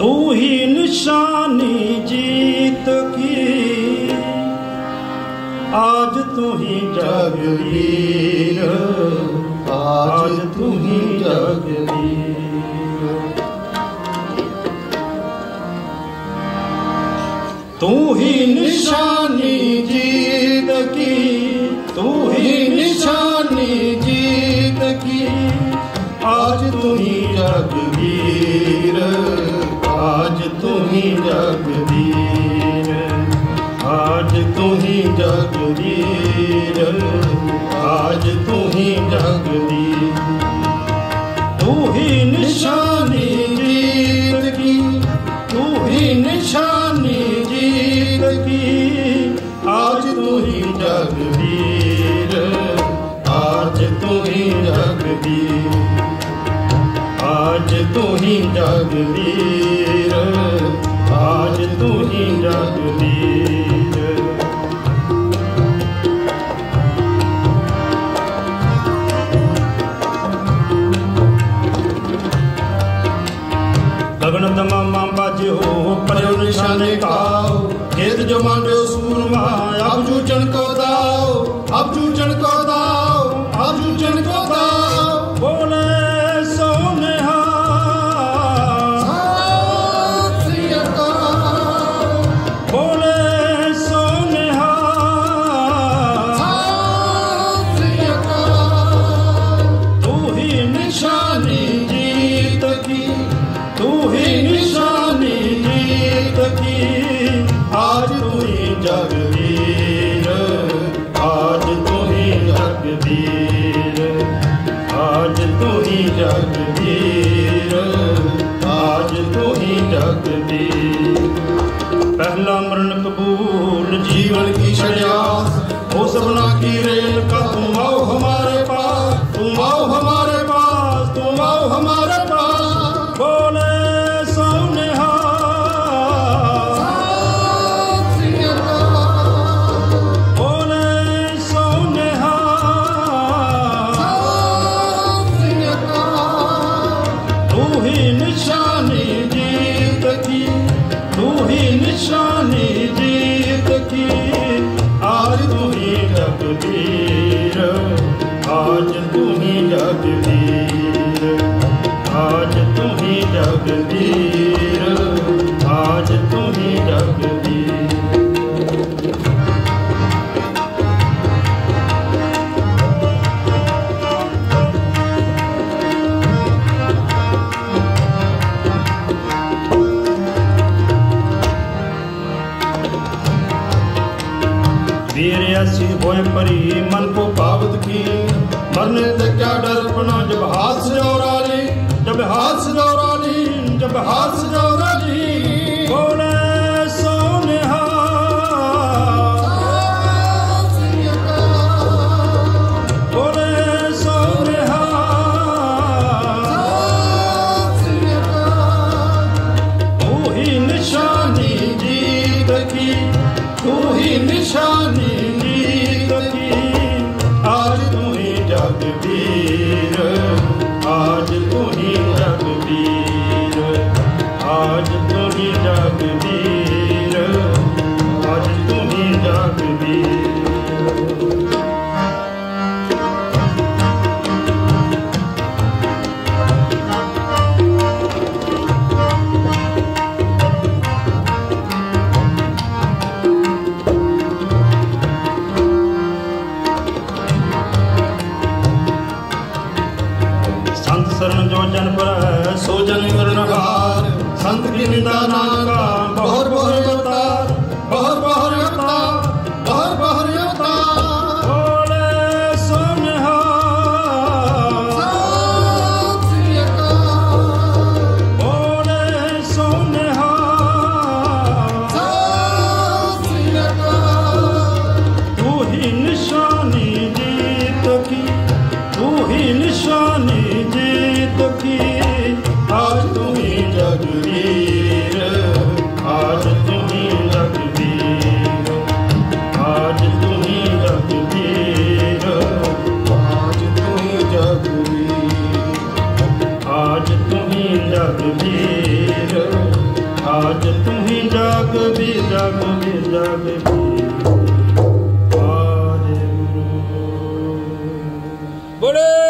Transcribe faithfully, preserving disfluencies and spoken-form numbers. तू ही निशानी जीत की, आज तू ही जगवीर, आज तू ही जगवीर। तू ही निशानी जीत की, तू ही निशानी जीत की, आज तू ही जगवीर, आज तू ही जगवीर, आज तू ही जगवीर, आज तू ही जगवीर। तू ही निशानी जीत की, तू ही निशानी जीत की, आज तू ही जगवीर, आज तू ही जगवीर, आज तू ही जगवीर, आज तू ही जगवीर। गगन दमा मां बाजे हो पढ़ो निशाने काओ, खेत जो मांडो सूरमा अब जू चन को दाओ, अब जू चन को दाओ, अब जू चन को दाओ। बोले आज तू ही जगवीर, आज तू ही जगवीर, आज तू ही जगवीर, आज तू ही जगवीर। पहला मरण कबूल जीवन की शर्यास, हो सबना की रेल का तुम आओ हमारे पास, तुम आओ हमारे पास, तुम आओ हमारे पास। बोले आज तू ही जगवीर, आज तू ही जगवीर, आज तू ही जगवीर। वीर ऐसी होए परी मन को पावत की, मरने से क्या डर अपना जब हाथ से डोरा ली, जब हाथ से डोरा ली, जब हाथ से डोरा ली। बोले सोनेहा, बोले सोनेहा, तू ही निशानी जीत की, तू ही निशानी जगवीर, आज तू ही जगवीर, आज तू ही जगवीर, आज तू ही जगवीर। शरण जो जन पर है सो जन निर्णहार, संत की निंदा ना का बहुत बहुत अवतार, बहुत बहुत अवतार, बहुत बहुत अवतार। बोले सोनेहा, बोले सोनेहा, तू ही निशानी जीत की, तू ही निशानी जीत, आज तू ही जगवीर, आज तू ही जगवीर, आज तू ही जगवीर, आज तू ही जगवीर, आज तू ही जगवीर। आज तुम्हें जाग भी जाग भी जाग भी बोले।